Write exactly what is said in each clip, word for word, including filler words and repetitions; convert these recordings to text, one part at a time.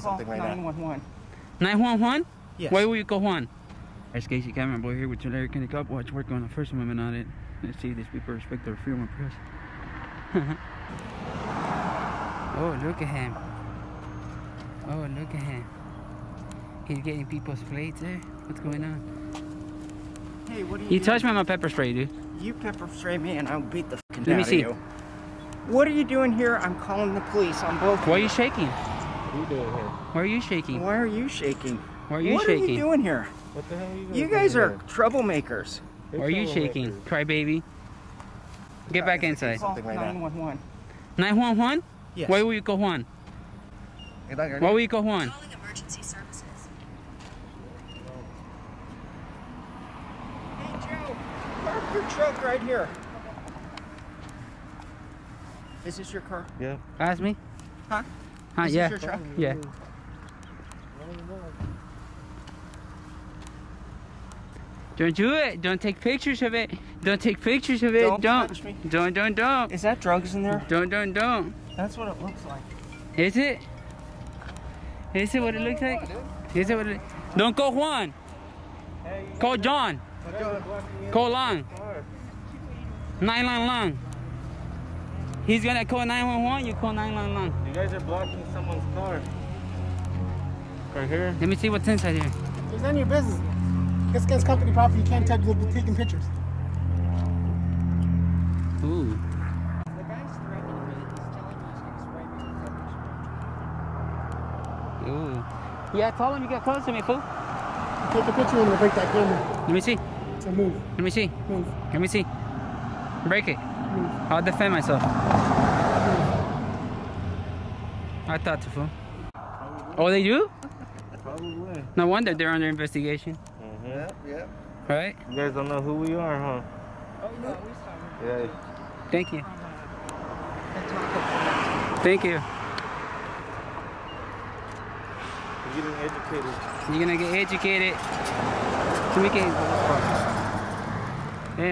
Something like that. nine one one? Yes. Why will you go Juan? It's Casey Cameron, boy, here with your Larry Kenny Cop Watch. We're going to First Amendment on it. Let's see if these people respect their freedom of press. Oh, look at him. Oh, look at him. He's getting people's plates there. What's going on? Hey, what are you You doing? Touched me on my pepper spray, dude. You pepper spray me and I'll beat the f***ing out of you. Let me see. What are you doing here? I'm calling the police on both of you. Why are you shaking? What are you doing here? Why are you shaking? Why are you shaking? Why are you what shaking? What are you doing here? What the hell are you doing? You guys are troublemakers. Why are you shaking? Cry baby. Get back inside. nine one one. nine one one? Yes. Why will you call Juan? Why will you call Juan? Calling emergency services. Hey Joe, park your truck right here. Is this your car? Yeah. Ask me? Huh? Huh, yeah. This is your truck? Yeah. Don't do it. Don't take pictures of it. Don't take pictures of it. Don't. Don't touch me. Don't, don't, don't. Is that drugs in there? Don't, don't, don't. That's what it looks like. Is it? Is it what it looks like? Is it what it... Don't call Juan. Hey, call John. Call Long. Nine Long Long. He's gonna call nine one one, you call nine one one. You guys are blocking someone's car. Right here. Let me see what's inside here. It's none of your business. It's against company property. You can't tell you'll be taking pictures. Ooh. The guy's threatening me. He's telling me he's gonna spray me with pepper spray. Ooh. Yeah, tell him you got close to me, fool. Take a picture and we'll break that camera. Let me see. So move. Let me see. Move. Let me see. Break it. I'll defend myself. I thought to fool. Oh, they do? Probably. No wonder they're under investigation. Mm-hmm. Yep, yep. Right? You guys don't know who we are, huh? Oh, no, we saw you. Yeah. Thank you. Thank you. You're getting educated. You're gonna get educated. Can we get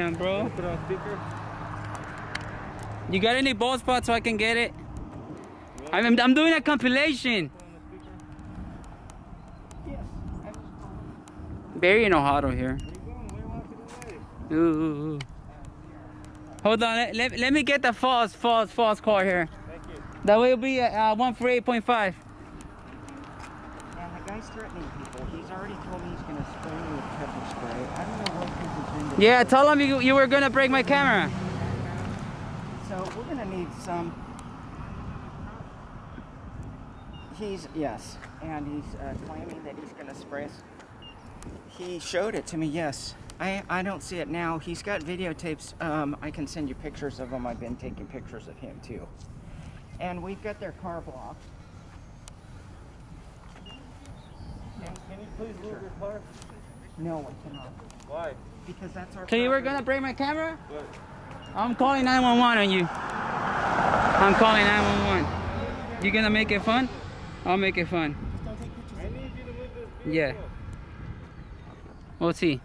it? Damn, bro. Put on speaker. You got any bald spots so I can get it? Yeah. I'm, I'm doing a compilation. Yes. Barry and Ohado here. Ooh, ooh, ooh. Hold on. Let, let, let me get the false, false, false car here. Thank you. That will be uh, one forty-eight point five. And the guy's threatening people. He's already told me he's going to spray me with pepper spray. I don't know what he's intending. Yeah, tell him you, you were going to break my camera. So we're gonna need some. He's yes, and he's uh, claiming that he's gonna spray us. He showed it to me. Yes, I I don't see it now. He's got videotapes. Um, I can send you pictures of them. I've been taking pictures of him too. And we've got their car blocked. Can, can you please move sure. your car? No, we cannot. Why? Because that's our. So you were gonna break my camera? Good. I'm calling nine one one on you. I'm calling nine one one. You gonna make it fun? I'll make it fun. Yeah. We'll see.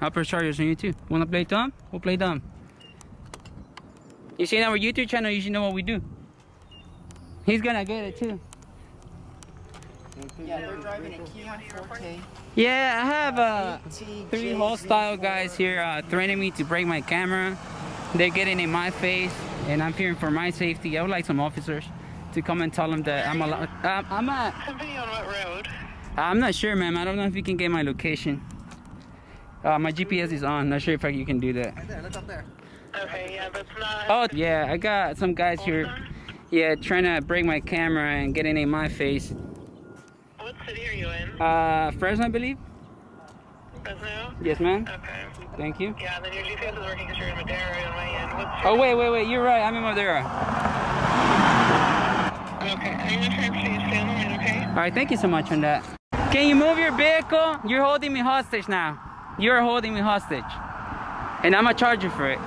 I'll press charges on you too. Wanna play dumb? We'll play dumb. You see our YouTube channel, you should know what we do. He's gonna get it too. Yeah, they're driving a Kia Forte. Yeah, I have uh, three hostile guys here uh, threatening me to break my camera. They're getting in my face, and I'm fearing for my safety. I would like some officers to come and tell them that I'm allowed. Uh, I'm at. Company on what road? I'm not sure, ma'am. I don't know if you can get my location. Uh, my G P S is on. Not sure if I, you can do that. Right there, look up there. Okay, yeah, that's not. Oh, yeah, I got some guys here. Yeah, trying to break my camera and getting in my face. What city are you in? Uh, Fresno, I believe. Fresno? Yes, ma'am. Okay. Thank you. Yeah, then your G P S is working because you're in Madera on my end. What's your oh, wait, wait, wait. You're right. I'm in Madera. Okay. I'm going to try to stay on the line, okay? All right. Thank you so much on that. Can you move your vehicle? You're holding me hostage now. You're holding me hostage. And I'm going to charge you for it.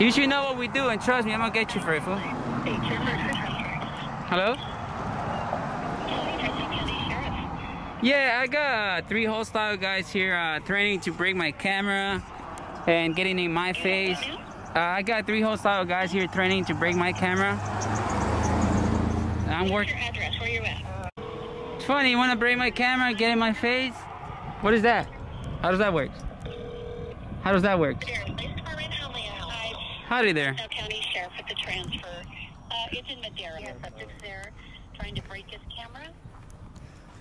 You should know what we do, and trust me, I'm going to get you for it, fool. Hello? Yeah, I got uh, three hostile guys here uh, threatening to break my camera and getting in my face. Uh, I got three hostile guys here threatening to break my camera. I'm working. What's your address? Where you at? funny. You want to break my camera, get in my face? What is that? How does that work? How does that work? Howdy there. Fresno County Sheriff with the transfer. Uh, it's in Madera. Your subject's there trying to break his camera.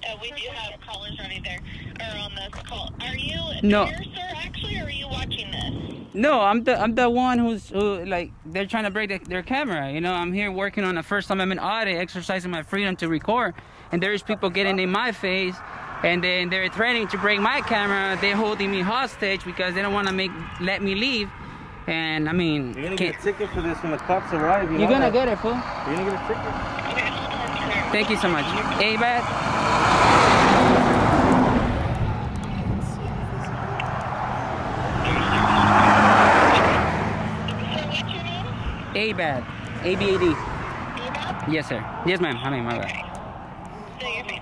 Uh, we do have callers running there or on this call. Are you no. there, sir, actually, or are you watching this? No, I'm the I'm the one who's who like they're trying to break the, their camera. You know, I'm here working on a First Amendment audit, exercising my freedom to record, and there's people getting in my face, and then they're threatening to break my camera. They're holding me hostage because they don't want to make let me leave. And I mean, you're gonna get a ticket for this when the cops arrive. You you're gonna that. get it, fool. You're gonna get a ticket. Okay. Thank you so much. Hey, bad. A B A D. A B A D. A B A D? Yes, sir. Yes, ma'am. I mean, my bad. So you're fine.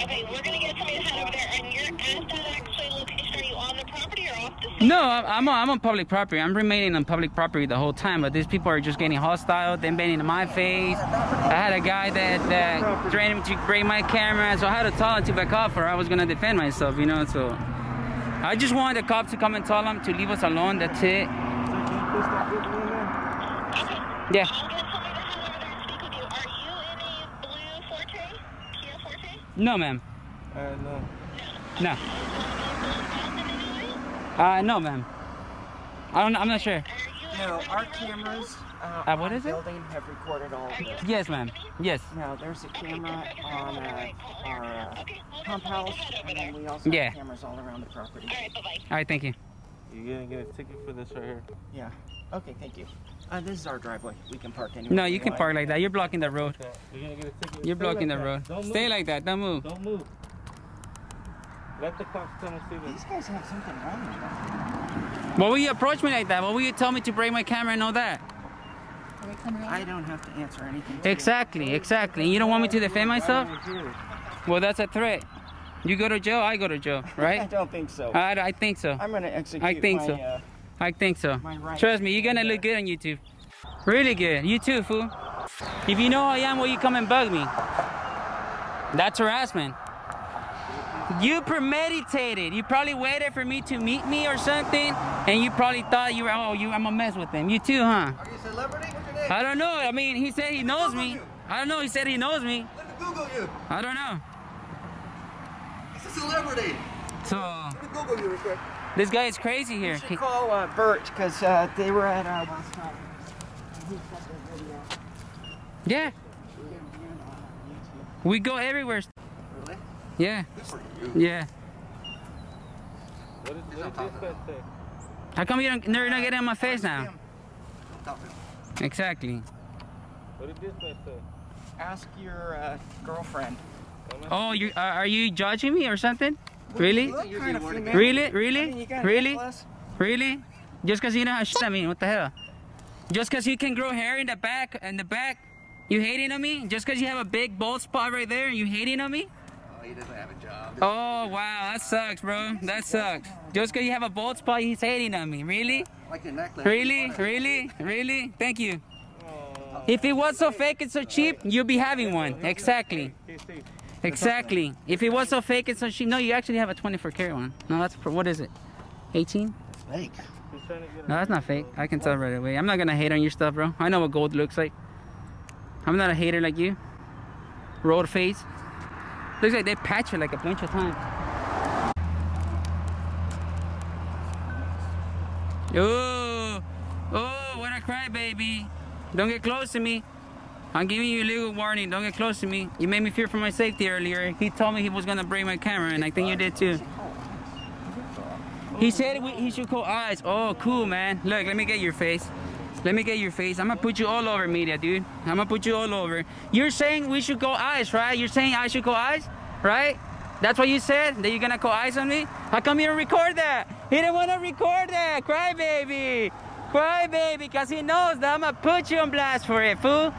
Okay, we're going to get somebody to head over there. And you're at that actual location. Are you on the property or off the street? No, I'm on, I'm on public property. I'm remaining on public property the whole time. But these people are just getting hostile. They're banging in my face. I had a guy that, that threatened to break my camera. So I had to tell him to back off or I was going to defend myself, you know. So I just wanted the cops to come and tell them to leave us alone. That's it. Yeah. I'll get somebody to come over there and speak with you. Are you in a blue Forte? Kia Forte? No, ma'am. Uh, no. No. No. Uh, no, ma'am. I don't. I'm not sure. No, our cameras. Uh, uh, what is it? Building have recorded all of this. Yes, ma'am. Yes. No, there's a camera on uh, our uh, pump house, and then we also yeah. have cameras all around the property. All right, bye bye. All right, thank you. You're gonna get a ticket for this right here. Yeah. Okay, thank you. Uh, this is our driveway. We can park anywhere. No, you can park like that. You're blocking the road. You're gonna get a ticket. You're blocking the road. Stay like that. Don't move. Don't move. Let the cops come and see this. These guys have something wrong with them. Why will you approach me like that? Why will you tell me to break my camera and all that? I don't have to answer anything. Exactly, exactly. You don't want me to defend myself? Well, that's a threat. You go to jail, I go to jail, right? I don't think so. I, I think so. I'm gonna execute I think my, so. Uh, I think so. Right. Trust me, you're gonna look good on YouTube. Really good. You too, fool. If you know who I am, will you come and bug me? That's harassment. You premeditated. You probably waited for me to meet me or something, and you probably thought you were, oh, you, I'm gonna mess with them. You too, huh? Are you a celebrity? What's your name? I don't know. I mean, he said he knows me. You. I don't know. He said he knows me. Let me Google you. I don't know. It's a celebrity. So. Let me Google you real quick. This guy is crazy here. You should call uh, Bert, because uh, they were at our last time. Yeah. We go everywhere. Really? Yeah. Good for you. Yeah. What is, what did this guy say? How come you don't, you're not getting on my face now? Exactly. What did this guy say? Ask your uh, girlfriend. Oh, you uh, are you judging me or something? Really? Kind of really? Really? Really? I mean, really? Really? Just because you know how shit I mean, what the hell? Just because you can grow hair in the back, in the back, you hating on me? Just because you have a big bald spot right there, you hating on me? Oh, he doesn't have a job. Oh, wow, that sucks, bro. That sucks. Just because you have a bald spot, he's hating on me. Really? Like your necklace. Really? Really? Really? Thank you. Oh. If it was so fake and so cheap, you'd be having one. Exactly. Exactly. If it was so fake and so cheap, no, you actually have a twenty-four karat one. No, that's for, what is it? eighteen? That's fake. No, that's not fake. I can tell right away. I'm not gonna hate on your stuff, bro. I know what gold looks like. I'm not a hater like you. Road face. Looks like they patch it like a bunch of times. Oh, oh, what a cry, baby. Don't get close to me. I'm giving you a legal warning, don't get close to me. You made me fear for my safety earlier. He told me he was gonna break my camera and I think you did too. He said we, he should call eyes. Oh, cool, man. Look, let me get your face. Let me get your face. I'm gonna put you all over media, dude. I'm gonna put you all over. You're saying we should call eyes, right? You're saying I should call eyes, right? That's what you said? That you're gonna call eyes on me? How come you don't record that? He didn't wanna record that, crybaby. Crybaby, because he knows that I'm gonna put you on blast for it, fool.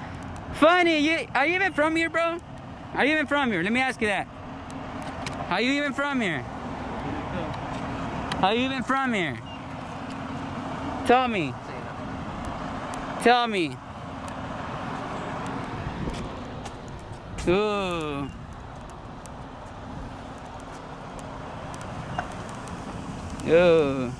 Funny, you, are you even from here, bro? Are you even from here? Let me ask you that. Are you even from here? Are you even from here? Tell me. Tell me. Ooh. Oh.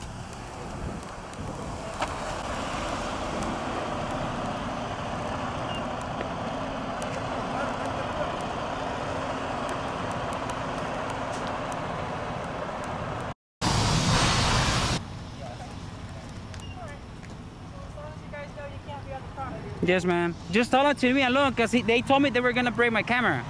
Yes, ma'am. Just tell them to me and look, because they told me they were going to break my camera.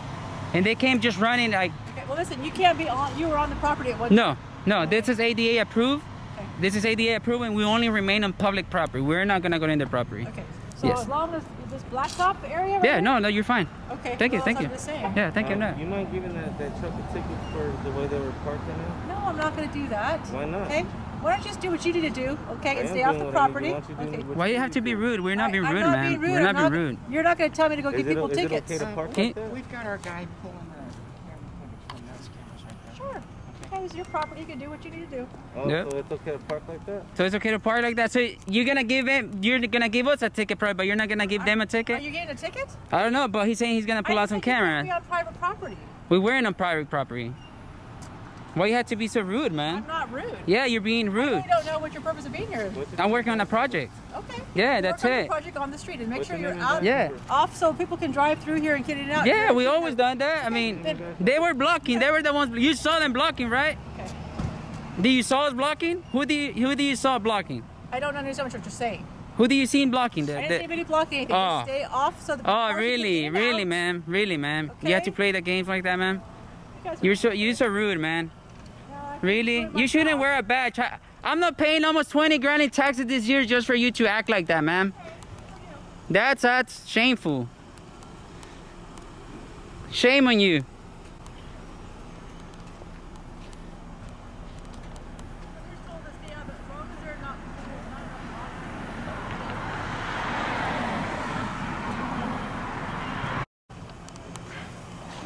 And they came just running. Like, okay, well, listen, you can't be on, you were on the property at one time. No, no, this is A D A approved. Okay. This is A D A approved, and we only remain on public property. We're not going to go in the property. Okay. So yes. As long as this blacktop area right Yeah, here? no, no, you're fine. Okay. Thank well, you, thank you. Yeah, thank um, you. No. You mind giving that, that truck a ticket for the way they were parking it? No, I'm not going to do that. Why not? Okay. Why don't you just do what you need to do, okay, and stay off the property? Okay. Why do you have to be rude? We're not being rude, man. We're not being rude. You're not going to tell me to go give people tickets. Is it okay to park like that? We've got our guy pulling the camera footage from those cameras right there. Sure. Okay, it's your property. You can do what you need to do. Oh, so it's okay to park like that? So it's okay to park like that? So you're going to give him, you're going to give us a ticket probably, but you're not going to give them a ticket? Are you getting a ticket? I don't know, but he's saying he's going to pull out some camera. We're on private property. We weren't on private property. Why you have to be so rude, man? I'm not rude. Yeah, you're being rude. I really don't know what your purpose of being here is. I'm working on a project. Okay. Yeah, you that's work on it. Work project on the street and make What's sure you're out, yeah. off so people can drive through here and get it out. Yeah, here. we always done that. I mean, then, they were blocking. Okay. They were the ones. You saw them blocking, right? Okay. Do you saw us blocking? Who do you, who do you saw blocking? I don't understand what you're saying. Who do you see blocking that? I didn't see anybody blocking anything. Oh. Stay off so the Oh, really, can get really, ma'am, really, ma'am. Okay. You have to play the games like that, ma'am. You you're so you're so rude, man. Really? You shouldn't wear a badge. I'm not paying almost twenty grand in taxes this year just for you to act like that, ma'am. That's, that's shameful. Shame on you.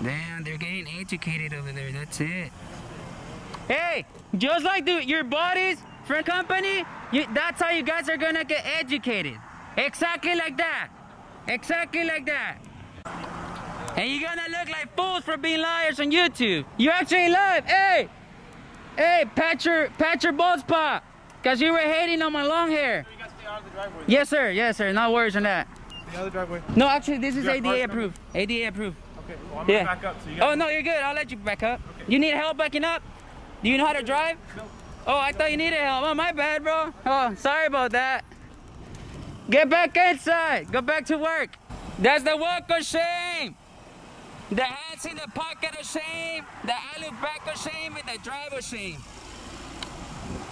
Damn, they're getting educated over there. That's it. Hey, just like the, your buddies from company, you, that's how you guys are gonna get educated. Exactly like that. Exactly like that. And you're gonna look like fools for being liars on YouTube. You actually live. Hey, hey, pat your, pat your bald spot, cause you were hating on my long hair. So you gotta stay out of the driveway. Yes, sir. Yes, sir. No worries on that. Stay out of the driveway. No, actually, this is A D A approved. A D A approved. Okay. Well, I'm yeah. gonna back up. So you gotta oh no, you're good. I'll let you back up. Okay. You need help backing up? Do you know how to drive? No. Oh, I thought you needed help. Oh, my bad, bro. Oh, sorry about that. Get back inside. Go back to work. That's the walk of shame. The hands in the pocket of shame. The alley back of shame and the drive of shame.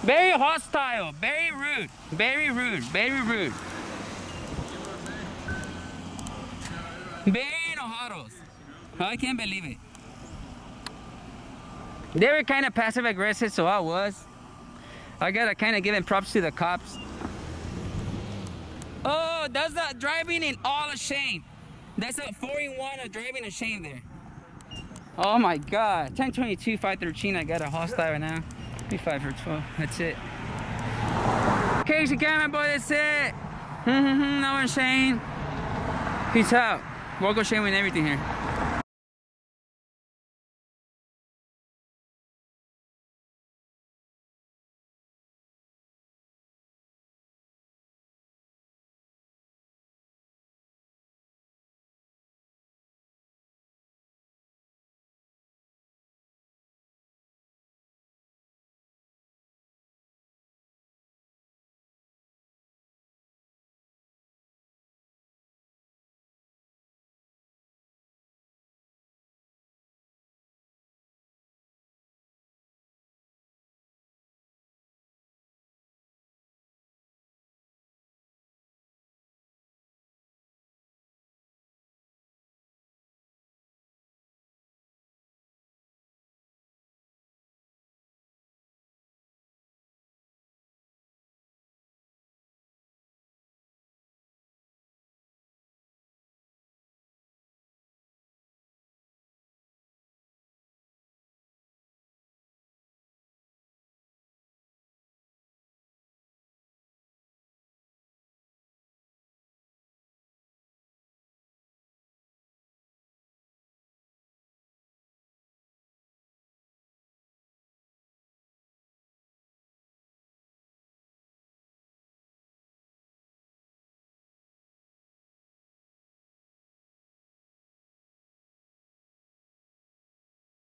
Very hostile. Very rude. Very rude. Very rude. Very enojados. Oh, I can't believe it. They were kind of passive aggressive, so I was. I gotta kind of give them props to the cops. Oh, that's the driving in all ashamed. That's a four in one of driving ashamed there. Oh my God. ten twenty-two, five thirteen, I got a hostile right now. Be five for twelve, that's it. Okay, she got my boy, that's it. No ashamed. Peace out. Walk of shame and everything here.